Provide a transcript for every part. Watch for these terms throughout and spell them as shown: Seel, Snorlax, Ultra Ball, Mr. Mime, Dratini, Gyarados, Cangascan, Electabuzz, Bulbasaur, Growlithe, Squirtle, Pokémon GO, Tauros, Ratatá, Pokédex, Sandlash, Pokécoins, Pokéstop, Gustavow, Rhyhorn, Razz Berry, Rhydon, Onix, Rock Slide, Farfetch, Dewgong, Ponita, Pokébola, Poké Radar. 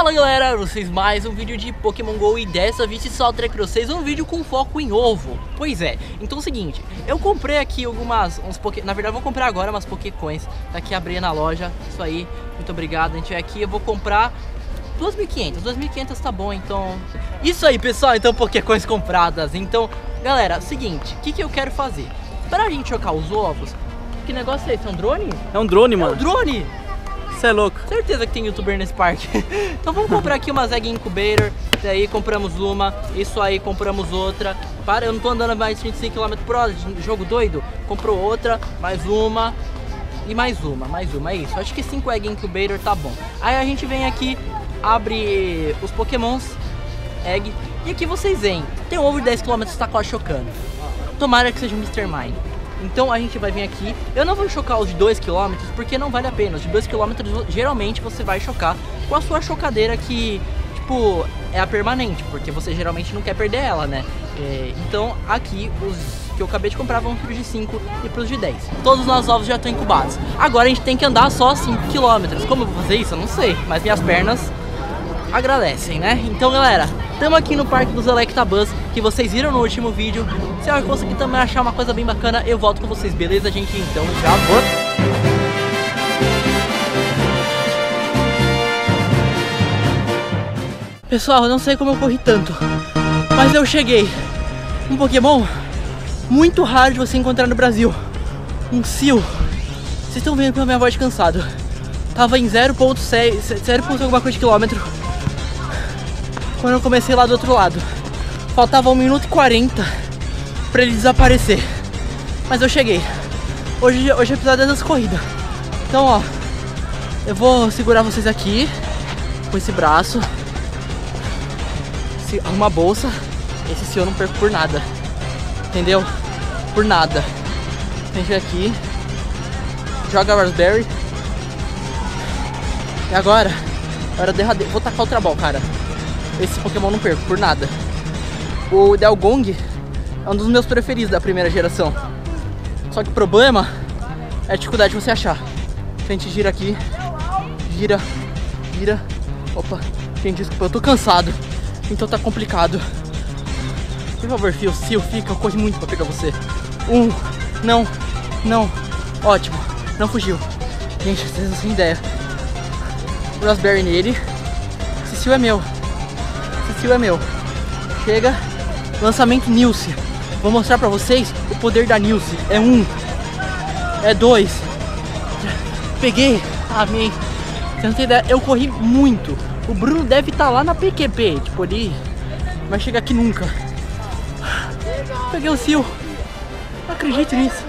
Fala galera, vocês mais um vídeo de Pokémon GO e dessa vez só trago pra vocês um vídeo com foco em ovo. Pois é, então é o seguinte, eu comprei aqui na verdade eu vou comprar agora umas Pokécoins. Tá aqui, abri na loja, isso aí, muito obrigado, a gente vai aqui, eu vou comprar 2.500 tá bom, então... Isso aí pessoal, então Pokécoins compradas. Então, galera, seguinte, o que eu quero fazer? Pra gente jogar os ovos, que negócio é esse? É um drone? É um drone, mano. É um drone? Você é louco. Certeza que tem youtuber nesse parque. Então vamos comprar aqui umas egg incubator. Isso aí, compramos uma. Isso aí, compramos outra. Para, eu não tô andando mais 35 km/h. Jogo doido. Comprou outra, mais uma. E mais uma, é isso. Acho que 5 egg incubator tá bom. Aí a gente vem aqui, abre os pokémons. Egg. E aqui vocês veem. Tem um ovo de 10 km, tá quase chocando. Tomara que seja o Mr. Mime. Então a gente vai vir aqui, eu não vou chocar os de 2 km porque não vale a pena, os de 2 km geralmente você vai chocar com a sua chocadeira que, tipo, é a permanente, porque você geralmente não quer perder ela, né? Então aqui os que eu acabei de comprar vão pros de 5 e pros de 10. Todos os nossos ovos já estão incubados, agora a gente tem que andar só 5 km, como eu vou fazer isso eu não sei, mas minhas pernas agradecem, né? Então galera, estamos aqui no parque dos Electabuzz, que vocês viram no último vídeo. Se eu conseguir também achar uma coisa bem bacana, eu volto com vocês, beleza gente? Então já vou... Pessoal, eu não sei como eu corri tanto, mas eu cheguei. Um Pokémon muito raro de você encontrar no Brasil, um Seel. Vocês estão vendo pela minha voz cansado. Tava em 0.6 alguma coisa de quilômetro quando eu comecei lá do outro lado. Faltava 1 minuto e 40 pra ele desaparecer. Mas eu cheguei. Hoje é episódio dessas corridas. Então, ó, eu vou segurar vocês aqui com esse braço. Se arrumar a bolsa. Esse senhor eu não perco por nada. Entendeu? Por nada. Vem aqui. Joga Razz Berry. E agora, hora derradeira. Vou tacar o Ultra Ball, cara. Esse Pokémon não perco por nada. O Dewgong é um dos meus preferidos da primeira geração. Só que o problema é a dificuldade de você achar. A gente gira aqui. Gira, gira. Opa, gente, desculpa, eu tô cansado. Então tá complicado. Por favor, Fio, Seel, fica. Eu corri muito pra pegar você. Não, não. Ótimo, não fugiu. Gente, vocês não têm ideia. O Razz Berry nele. Esse Seel é meu. Chega, lançamento Nilce. Vou mostrar pra vocês o poder da Nilce. É 1, é 2. Peguei, amei. Você não tem ideia, eu corri muito. O Bruno deve estar lá na PQP, tipo ali, não vai chegar aqui nunca. Peguei o Seel. Não acredito nisso.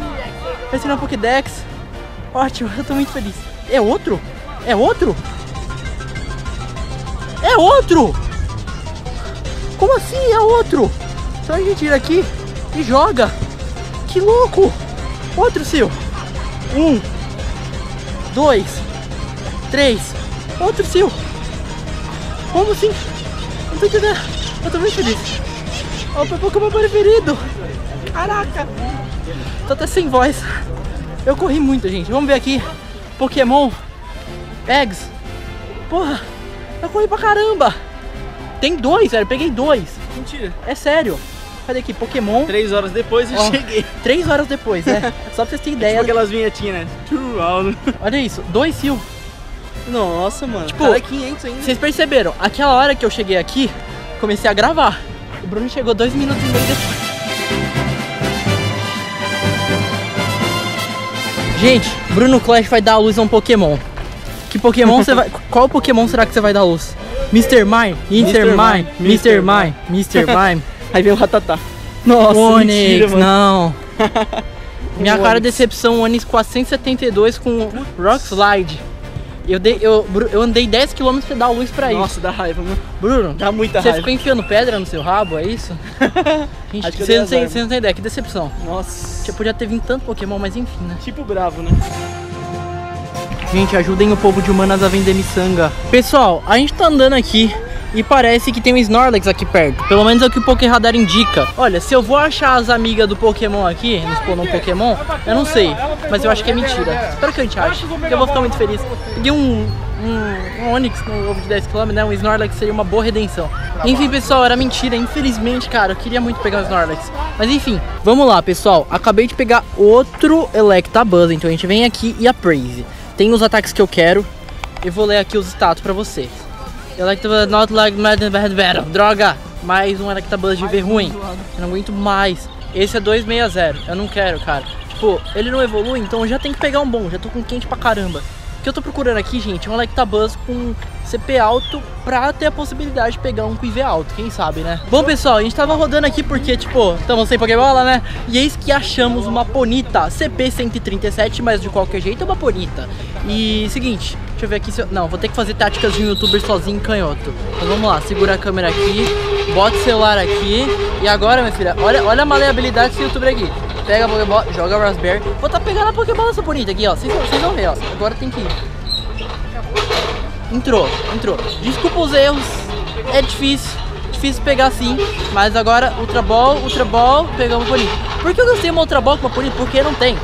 Vai ser na Pokédex. Ótimo, eu tô muito feliz. É outro? É outro? É outro! Como assim? É outro? Então a gente tira aqui e joga. Que louco! Outro Seel. 1, 2, 3. Outro Seel. Como assim? Não tô entendendo. Eu tô muito feliz. Olha o meu Pokémon preferido. Caraca. Tô até sem voz. Eu corri muito, gente. Vamos ver aqui. Pokémon Eggs. Porra. Eu corri pra caramba. Tem 2, velho, eu peguei 2. Mentira. É sério. Cadê aqui? Pokémon. 3 horas depois eu cheguei. 3 horas depois, é. Só pra vocês terem ideia. É tipo aquelas vinhetinhas, né? Olha isso, 2 Seel. Nossa, mano. Tipo, cara, 500 ainda. Vocês perceberam, aquela hora que eu cheguei aqui, comecei a gravar. O Bruno chegou 2 minutos e meio depois. Gente, Bruno Clash vai dar a luz a um Pokémon. Que Pokémon você vai... Qual Pokémon será que você vai dar a luz? Mr. Mime, Mr. Mime. Aí vem o Ratatá. Nossa, Onix, mentira, mano. Não. Minha cara de decepção, Onix 472 com Rock Slide. Eu andei 10 km pra dar luz pra isso. Nossa, dá raiva, mano. Bruno, dá muita raiva. Você ficou enfiando pedra no seu rabo, é isso? Gente, você não tem ideia, que decepção. Nossa. Você podia ter vindo tanto Pokémon, mas enfim, né? Tipo bravo, né? Gente, ajudem o povo de humanas a vender miçanga. Pessoal, a gente tá andando aqui e parece que tem um Snorlax aqui perto. Pelo menos é o que o Poké Radar indica. Olha, se eu vou achar as amigas do Pokémon aqui, no Pokémon, eu não sei. Mas eu acho que é mentira. Espero que a gente ache, porque eu vou ficar muito feliz. Peguei um Onix no ovo de 10 km, né? Um Snorlax seria uma boa redenção. Enfim, pessoal, era mentira, infelizmente, cara. Eu queria muito pegar um Snorlax. Mas enfim, vamos lá, pessoal. Acabei de pegar outro Electabuzz. Então a gente vem aqui e appraise. Tem os ataques que eu quero. Eu vou ler aqui os status pra vocês. Electabuzz not like Mad Battle. Droga! Mais um Electabuzz de V ruim. Eu não aguento mais. Esse é 260. Eu não quero, cara. Tipo, ele não evolui, então eu já tenho que pegar um bom. Já tô com quente pra caramba. O que eu tô procurando aqui, gente, é um Electabuzz com CP alto pra ter a possibilidade de pegar um com IV alto, quem sabe, né? Bom, pessoal, a gente tava rodando aqui porque, tipo, estamos sem Pokébola, né? E eis que achamos uma Ponita, CP 137, mas de qualquer jeito é uma Ponita. E, seguinte, deixa eu ver aqui se eu... Não, vou ter que fazer táticas de um youtuber sozinho, canhoto. Mas vamos lá, segura a câmera aqui, bota o celular aqui. E agora, minha filha, olha a maleabilidade desse youtuber aqui. Pega a Pokébola, joga o Razz Berry. Vou tá pegando a Pokébola essa Ponita aqui, ó. Vocês vão ver, ó. Agora tem que ir. Entrou. Desculpa os erros. É difícil. Difícil pegar assim. Mas agora, Ultra Ball, pegamos a Ponita. Por que eu gastei uma Ultra Ball com uma Ponita? Porque não tem.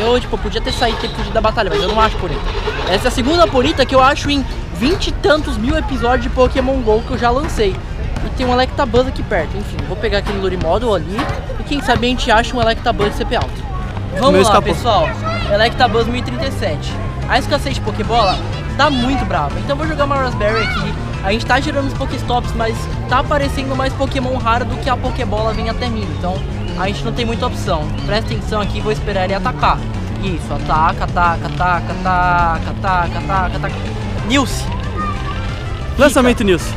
Eu, tipo, podia ter saído, ter fugido da batalha, mas eu não acho Ponita. Essa é a segunda Ponita que eu acho em 20 e tantos mil episódios de Pokémon GO que eu já lancei. E tem um Electabuzz aqui perto. Enfim, vou pegar aquele Lurimodo ali. E quem sabe a gente acha um Electabuzz de CP alto. Vamos lá, pessoal. Electabuzz 1037. A escassez de Pokébola tá muito brava. Então vou jogar uma Razz Berry aqui. A gente tá girando os Pokéstops, mas tá aparecendo mais Pokémon raro do que a Pokébola vem até mim. Então a gente não tem muita opção. Presta atenção aqui, vou esperar ele atacar. Isso, ataca. Nilce. Lançamento Nilce.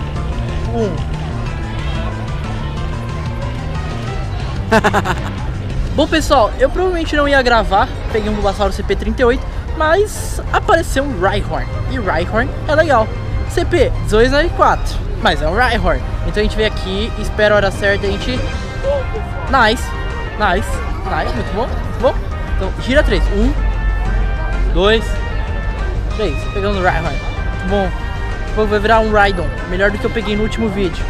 Bom, pessoal, eu provavelmente não ia gravar. Peguei um Bulbasaur CP38, mas apareceu um Rhyhorn. E Rhyhorn é legal. CP 294, mas é um Rhyhorn. Então a gente vem aqui, espera a hora certa. A gente... Nice, muito bom, muito bom. Então gira 3, 1 2, 3. Pegamos o Rhyhorn, bom. Vai virar um Rhydon, melhor do que eu peguei no último vídeo.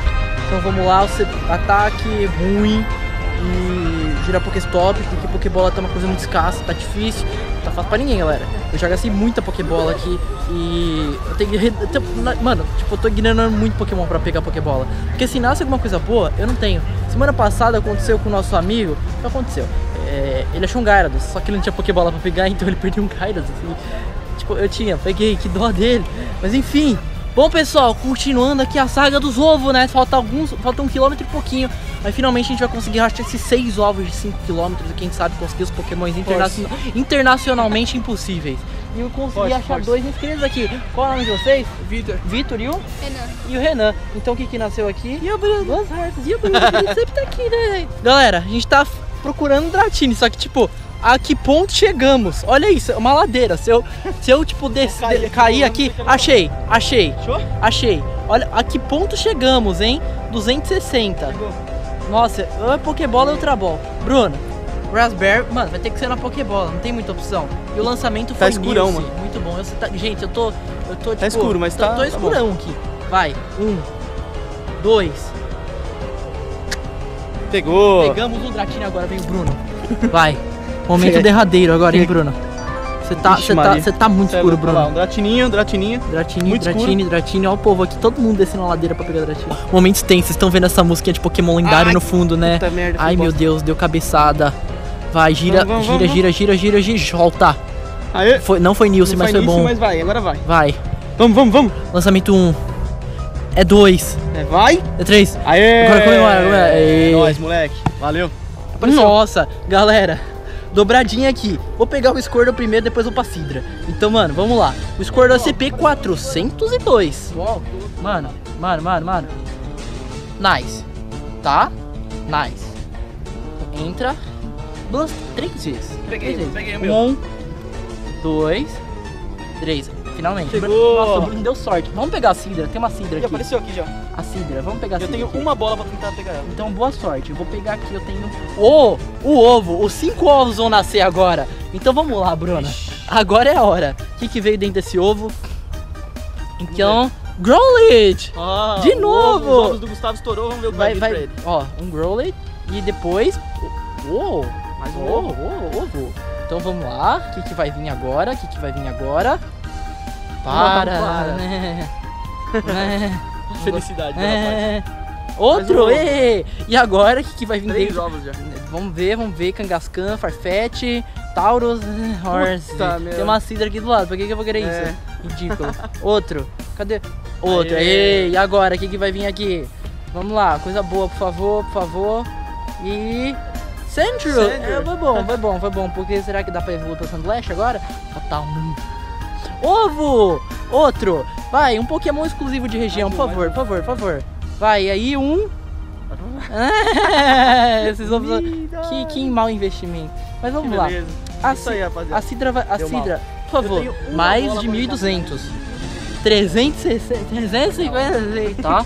Então vamos lá, o ataque ruim. E girar Pokéstop, porque Pokébola tá uma coisa muito escassa, tá difícil, tá fácil pra ninguém, galera. Eu já gastei muita Pokébola aqui e eu tenho que... Mano, tipo, eu tô ignorando muito Pokémon pra pegar Pokébola, porque se nasce alguma coisa boa, eu não tenho. Semana passada aconteceu com o nosso amigo, o que aconteceu? Ele achou um Gyarados, só que ele não tinha Pokébola pra pegar, então ele perdeu um Gyarados. E, tipo, eu tinha, peguei, que dó dele, mas enfim... Bom, pessoal, continuando aqui a saga dos ovos, né? Falta 1 km e pouquinho, mas finalmente a gente vai conseguir rachar esses 6 ovos de 5 km e quem sabe conseguir os Pokémons internacionalmente impossíveis. E eu consegui achar 2 inscritos aqui. Qual é o nome de vocês? Vitor e o Renan. Então o que nasceu aqui? E o Bruno. Boas artes. E o Bruno, ele sempre tá aqui, né? Galera, a gente tá procurando Dratini, só que tipo... A que ponto chegamos? Olha isso, é uma ladeira. Se eu tipo, cair aqui... Achei. Olha, a que ponto chegamos, hein? 260. Nossa, ou é Pokébola ou Ultra Ball. Bruno, Razz Berry... Mano, vai ter que ser na Pokébola, não tem muita opção. E o lançamento foi... Tá escurão, mano. Muito bom. Gente, eu tô tipo... Tá escuro, mas tá... Tô escurão aqui. Vai, 1, 2... Pegou. Pegamos o Dratini, agora vem o Bruno. Vai. Momento derradeiro agora, hein, Bruno? Você tá muito escuro, Bruno. Lá, um Dratini, ó o povo aqui, todo mundo descendo a ladeira pra pegar Dratini. Momentos tensos, vocês estão vendo essa musiquinha de Pokémon lendário no fundo, né? Merda, ai, meu Deus, deu cabeçada. Vai, gira, volta. Aê. Não foi Nilce, mas foi bom. Mas vai, agora vai. Vai. Vamos. Lançamento 1. É 2. É, vai. É 3. Aê. Agora comemora. É nóis, moleque. Valeu. Apareceu. Nossa, galera. Dobradinha aqui. Vou pegar o Squirtle primeiro, depois vou pra Sidra. Então, mano, vamos lá. O Squirtle é CP 402. Mano. Nice. Tá? Nice. Entra. Blast 3 vezes. Peguei o meu. 1, 2, 3. Finalmente. Chegou. Nossa, o Bruno deu sorte. Vamos pegar a Sidra. Tem uma Sidra aqui. Já apareceu aqui já. A Sidra. Vamos pegar a Sidra. Eu tenho uma bola pra tentar pegar ela. Então, boa sorte. Eu vou pegar aqui. Eu tenho... o ovo. Os 5 ovos vão nascer agora. Então, vamos lá, Bruna. Agora é a hora. O que veio dentro desse ovo? Então, Growlithe! Ah, de novo! Os ovos do Gustavo estourou, vamos ver o que vai vir pra ele. Ó, um Growlithe e depois... Uou! Mais um ovo! Então vamos lá, o que vai vir agora? O que vai vir agora? Para! Né? Felicidade, né, rapaz? Outro! E agora, o que vai vir dele? Vamos ver, Cangascan, Farfetch, Tauros, Rhyhorn. Tem uma Cidra aqui do lado, pra que eu vou querer isso? Ridículo. Outro, cadê? Outro, e agora, o que vai vir aqui? Vamos lá, coisa boa, por favor, por favor. E... Sandro! É, foi bom. Porque será que dá pra evoluir pra Sandlash agora? Falta um. Ovo! Outro! Vai, um Pokémon exclusivo de região, por favor. Vai, aí um... Esses ovos... Que mau investimento. Mas vamos lá. Isso aí, rapaziada. A Cidra vai... A Cidra, por favor. Mais de 1.200. 350, tá?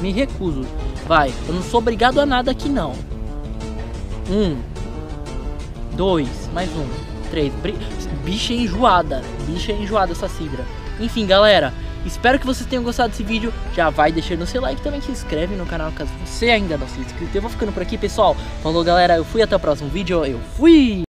Me recuso. Vai, eu não sou obrigado a nada aqui, não. 1, 2, mais um. 3. Bicha enjoada essa Cidra. Enfim, galera. Espero que vocês tenham gostado desse vídeo. Já vai deixando o seu like também, se inscreve no canal caso você ainda não seja inscrito. Eu vou ficando por aqui, pessoal. Falou, galera. Eu fui, até o próximo vídeo. Eu fui!